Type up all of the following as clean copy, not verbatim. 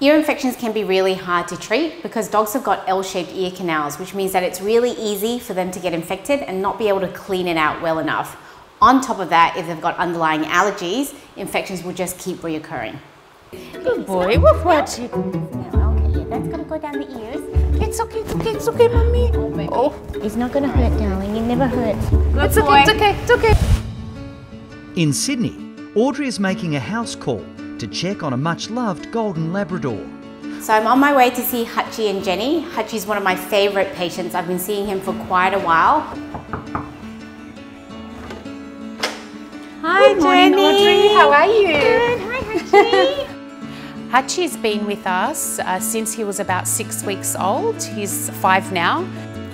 Ear infections can be really hard to treat because dogs have got L-shaped ear canals, which means that it's really easy for them to get infected and not be able to clean it out well enough. On top of that, if they've got underlying allergies, infections will just keep reoccurring. Good boy, we're watching. Okay, yeah, that's gonna go down the ears. It's okay, mommy. Oh, it's not gonna hurt, darling. It never hurts. It's okay, it's okay, it's okay. In Sydney, Audrey is making a house call to check on a much-loved golden Labrador. So I'm on my way to see Hutchy and Jenny. Hutchy's one of my favourite patients. I've been seeing him for quite a while. Hi, Jenny. Good morning, Audrey. How are you? Good. Hi, Hutchy. Hutchy's been with us since he was about 6 weeks old. He's 5 now.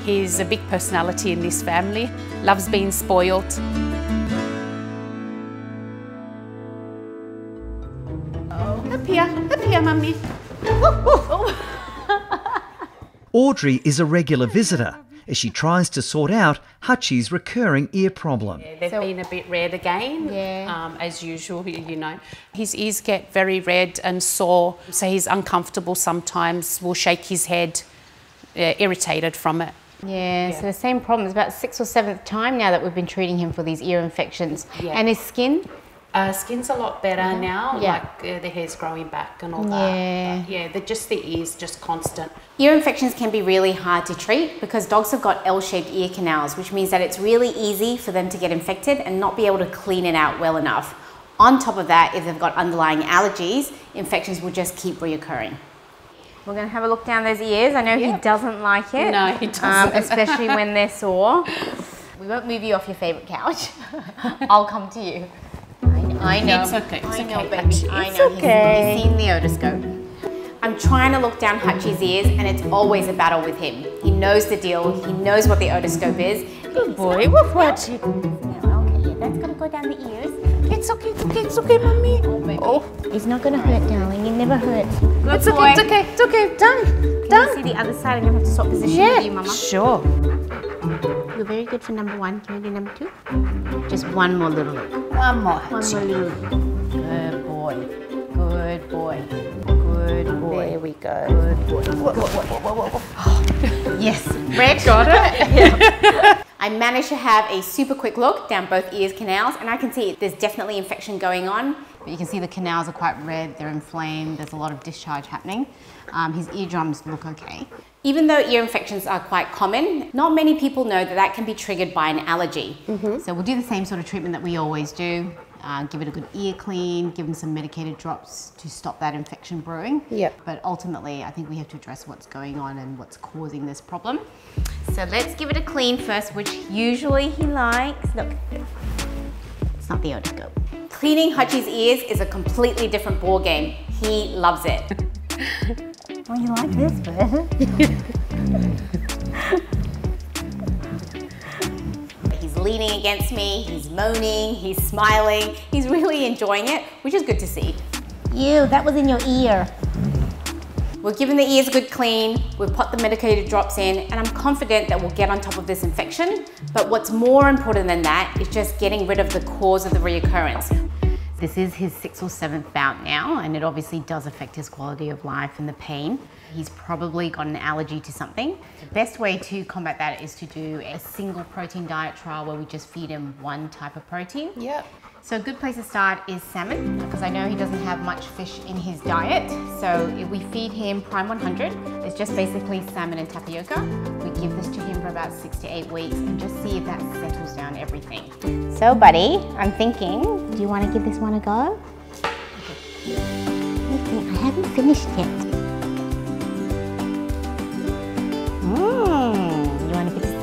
He's a big personality in this family. Loves being spoiled. Up here, mummy. Audrey is a regular visitor as she tries to sort out Hutchy's recurring ear problem. Yeah, they've been a bit red again, as usual, you know. His ears get very red and sore, so he's uncomfortable sometimes, will shake his head, irritated from it. Yeah, so the same problem. It's about 6th or 7th time now that we've been treating him for these ear infections. Yeah. And his skin? Skin's a lot better now, like the hair's growing back and all that. But yeah, just the ears, just constant. Ear infections can be really hard to treat because dogs have got L-shaped ear canals, which means that it's really easy for them to get infected and not be able to clean it out well enough. On top of that, if they've got underlying allergies, infections will just keep reoccurring. We're going to have a look down those ears. I know he doesn't like it. No, he doesn't. Especially when they're sore. We won't move you off your favourite couch. I'll come to you. I know. It's okay. It's okay. I know. He's okay. Seen the otoscope. I'm trying to look down Hutchy's ears, and it's always a battle with him. He knows the deal. He knows what the otoscope is. Good boy. We're watching. Okay. Yeah, that's gonna go down the ears. It's okay. It's okay. It's okay, mummy. Oh, it's not gonna hurt, darling. It never hurts. It's okay. It's okay. It's okay. Done. Done. Can you see the other side? I'm gonna have to swap position with you, mama. Sure. You're very good for number 1. Can we do number 2? Just one more little look. One more. One more little look. Good boy. Good boy. Good boy. There we go. Good boy. Whoa. Yes. Red. Got it. I managed to have a super quick look down both ears canals, and I can see there's definitely infection going on. But you can see the canals are quite red, they're inflamed, there's a lot of discharge happening. His eardrums look okay. Even though ear infections are quite common, not many people know that that can be triggered by an allergy. So we'll do the same sort of treatment that we always do. Give it a good ear clean, give them some medicated drops to stop that infection brewing. But ultimately, I think we have to address what's going on and what's causing this problem. So let's give it a clean first, which usually he likes. Look, it's not the otoscope. Cleaning Hutchy's ears is a completely different ball game. He loves it. Well, you like this bit. He's leaning against me, he's moaning, he's smiling. He's really enjoying it, which is good to see. Ew, that was in your ear. We're giving the ears a good clean, we've put the medicated drops in, and I'm confident that we'll get on top of this infection. But what's more important than that is just getting rid of the cause of the reoccurrence. This is his 6th or 7th bout now, and it obviously does affect his quality of life and the pain. He's probably got an allergy to something. The best way to combat that is to do a single protein diet trial where we just feed him one type of protein. So a good place to start is salmon, because I know he doesn't have much fish in his diet. So if we feed him Prime 100, it's just basically salmon and tapioca. We give this to him for about 6 to 8 weeks and just see if that settles down everything. So buddy, I'm thinking, do you want to give this one a go? Okay, I haven't finished yet. You want to give this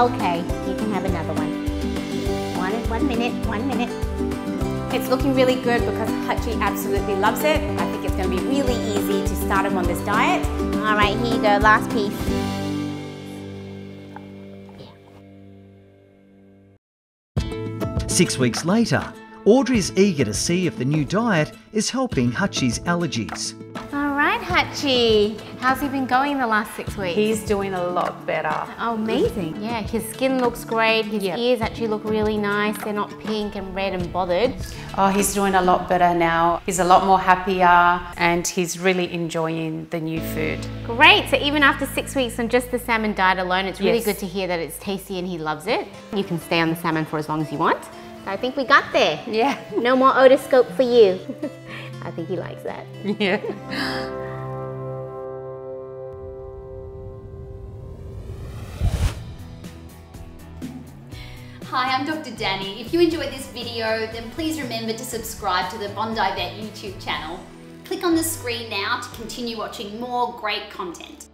okay, you can have another one. One minute. It's looking really good because Hutchy absolutely loves it. I think it's going to be really easy to start him on this diet. All right, here you go, last piece. Yeah. 6 weeks later, Audrey's eager to see if the new diet is helping Hutchy's allergies. All right, Hutchy. How's he been going the last 6 weeks? He's doing a lot better. Oh, amazing. Yeah, his skin looks great. His ears actually look really nice. They're not pink and red and bothered. Oh, he's doing a lot better now. He's a lot more happier and he's really enjoying the new food. Great. So even after 6 weeks on just the salmon diet alone, it's really good to hear that it's tasty and he loves it. You can stay on the salmon for as long as you want. I think we got there. Yeah. No more otoscope for you. I think he likes that. Yeah. Hi, I'm Dr. Danny. If you enjoyed this video, then please remember to subscribe to the Bondi Vet YouTube channel. Click on the screen now to continue watching more great content.